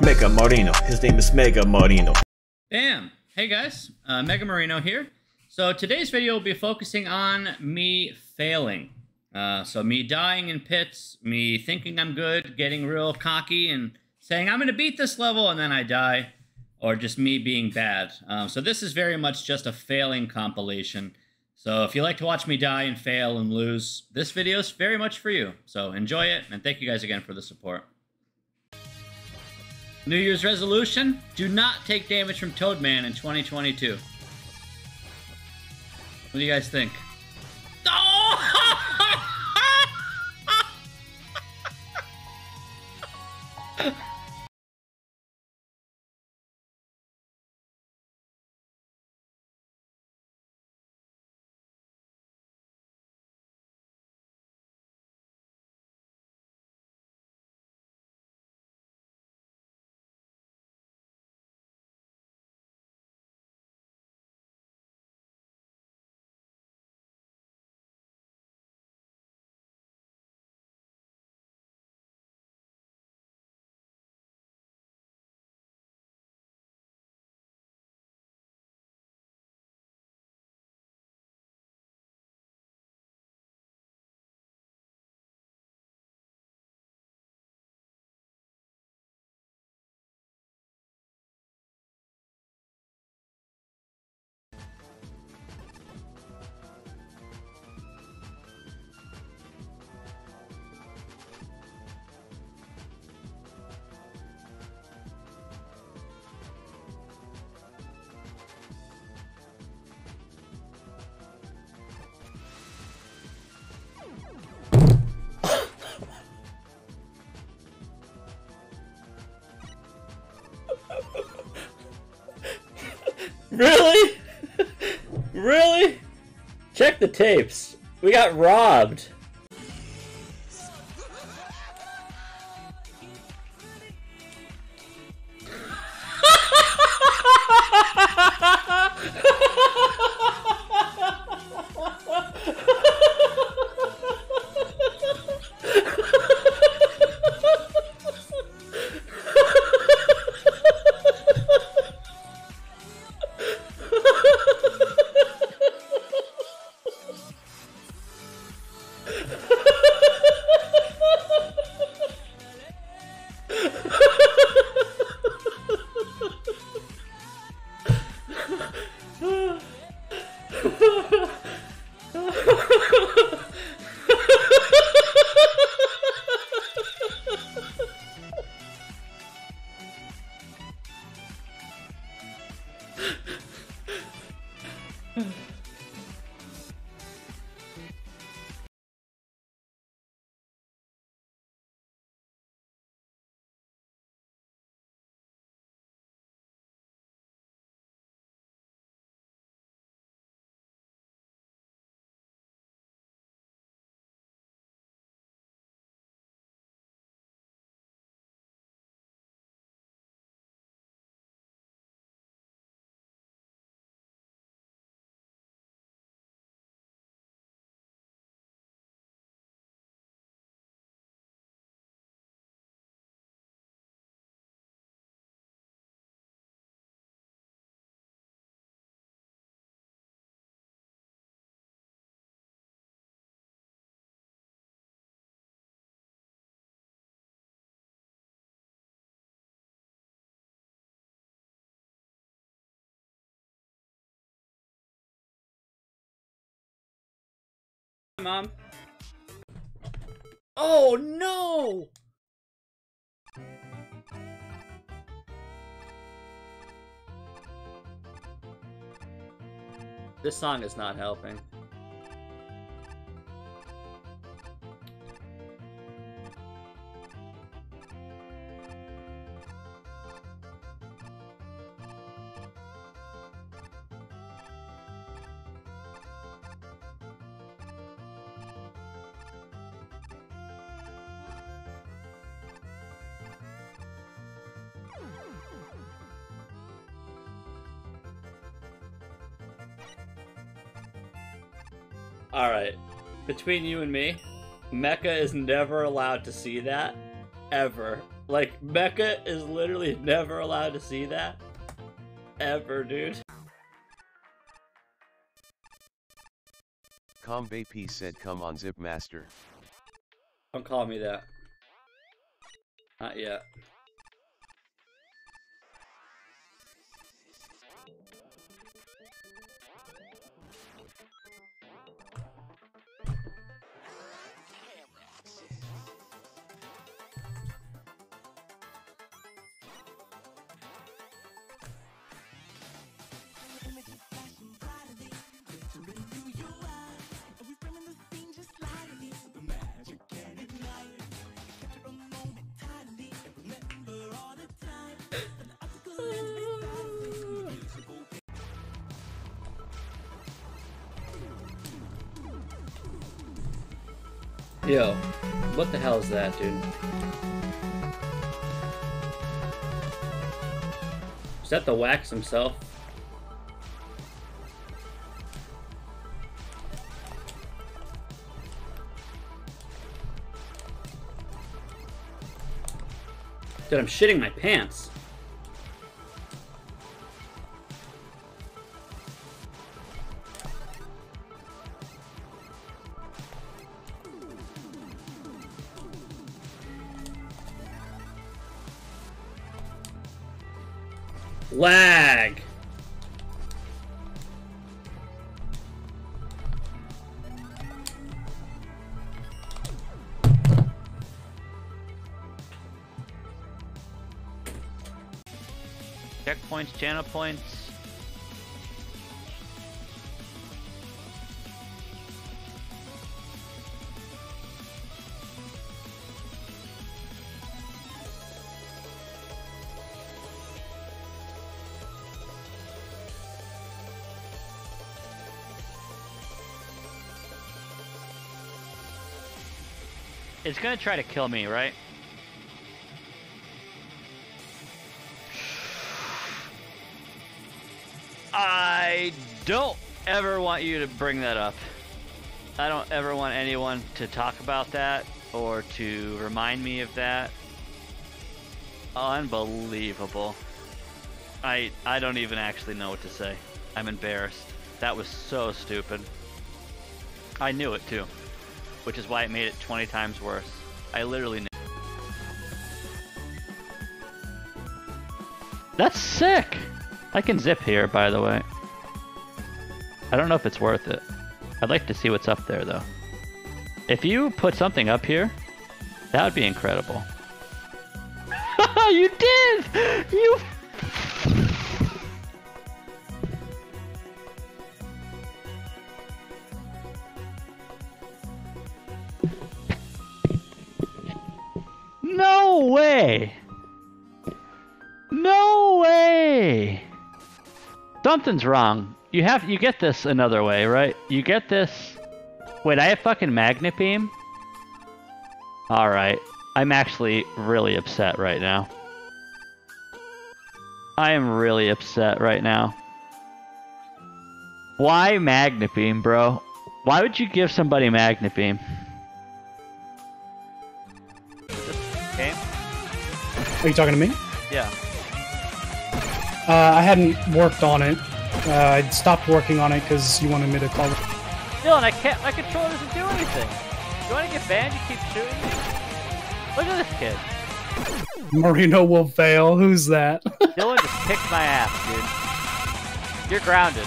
Mega Marino. His name is Mega Marino. Bam! Hey guys, Mega Marino here. So today's video will be focusing on me failing. So me dying in pits, me thinking I'm good, getting real cocky and saying I'm going to beat this level and then I die, or just me being bad. So this is very much just a failing compilation. So if you like to watch me die and fail and lose, this video is very much for you. So enjoy it, and thank you guys again for the support. New Year's resolution: do not take damage from Toadman in 2022. What do you guys think? Oh! Really? Really? Check the tapes. We got robbed. Mom. Oh no! This song is not helping. Alright, between you and me, Mecha is never allowed to see that, ever. Like, Mecha is literally never allowed to see that. Ever, dude. ComBP said come on Zipmaster. Don't call me that. Not yet. Yo, what the hell is that, dude? Is that the Wax himself? Dude, I'm shitting my pants. Lag. Checkpoints, channel points. It's gonna try to kill me, right? I don't ever want you to bring that up. I don't ever want anyone to talk about that or to remind me of that. Unbelievable. I don't even actually know what to say. I'm embarrassed. That was so stupid. I knew it too, which is why it made it 20 times worse. I literally knew. That's sick! I can zip here, by the way. I don't know if it's worth it. I'd like to see what's up there, though. If you put something up here, that would be incredible. You did! You... No way! No way! Something's wrong. You get this another way, right? You get this... Wait, I have fucking Magna Beam? Alright. I'm actually really upset right now. I am really upset right now. Why Magna Beam, bro? Why would you give somebody Magna Beam? Game? Are you talking to me? Yeah. I hadn't worked on it. I stopped working on it because you wanted me to call it. Dylan, I can't. My controller doesn't do anything. You want to get banned? You keep shooting me. Look at this kid. Marino will fail. Who's that? Dylan just kicked my ass, dude. You're grounded.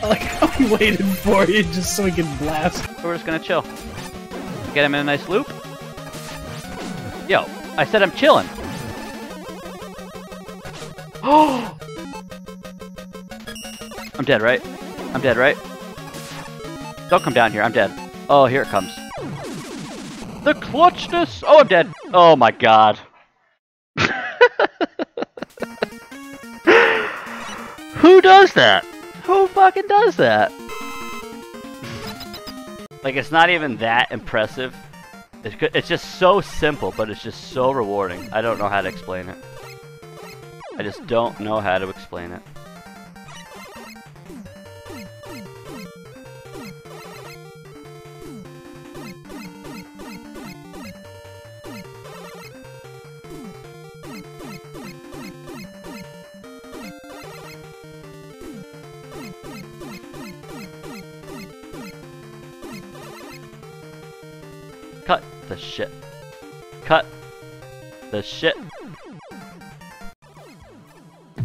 I like how he waited for you just so he could blast. We're just gonna chill. Get him in a nice loop. Yo, I said I'm chilling. Oh! I'm dead, right? I'm dead, right? Don't come down here, I'm dead. Oh, here it comes. The clutchness! Oh, I'm dead. Oh my god. Who does that? Who fucking does that? Like, it's not even that impressive. It's just so simple, but it's just so rewarding. I don't know how to explain it. I just don't know how to explain it. Cut the shit. Cut the shit.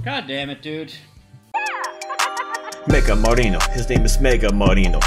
God damn it, dude. Mega Marino. His name is Mega Marino.